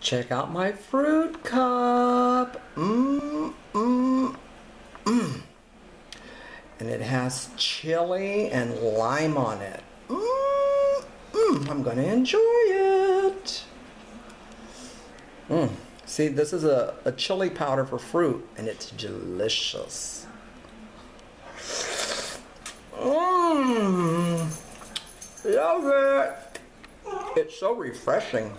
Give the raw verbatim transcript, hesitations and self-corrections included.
Check out my fruit cup. Mmm, mmm, mmm. And it has chili and lime on it. Mmm, mmm. I'm gonna enjoy it. Mmm. See, this is a, a chili powder for fruit, and it's delicious. Mmm. Love it. It's so refreshing.